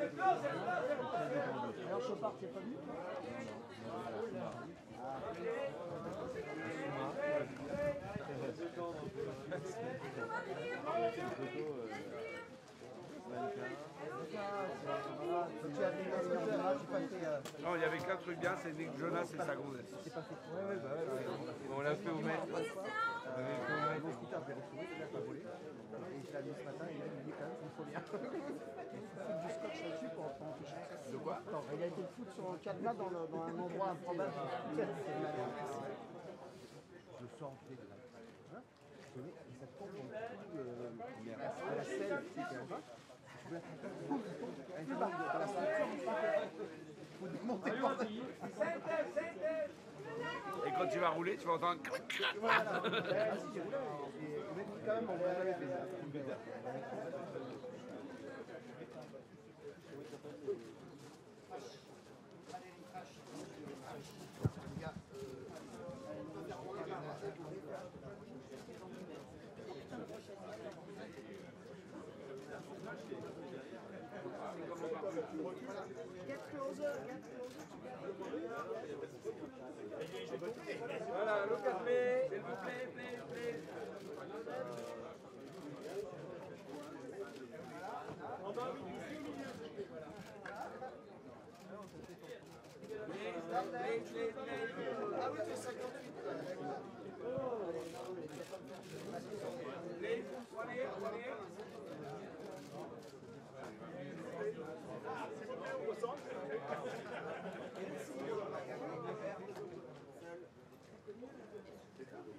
Alors Chopard, c'est pas venu. Non, il y avait qu'un truc bien, c'est Nick Jonas et sa gonzesse. On l'a fait au maître. Mon scooter, je l'ai retrouvé, il l'a pas volé. Et je l'ai mis ce matin, et là, il me dit quand même qu'il faut bien. Il faut du scotch là-dessus pour en toucher. De quoi? Attends, il a été foutu sur le cadenas dans un endroit improbable. Je sors les deux. Et ça tombe dans la selle qui était en bas. Et quand tu vas rouler, tu vas entendre. Voilà. Quand même, on va aller les airs. Voilà, le café, s'il vous plaît, on va vous s'il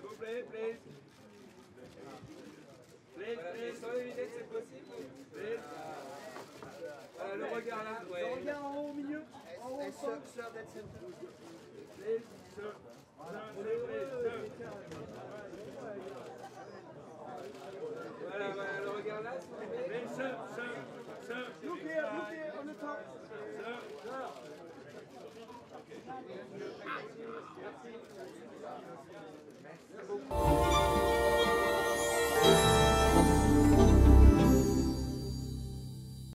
vous plaît, Merci beaucoup.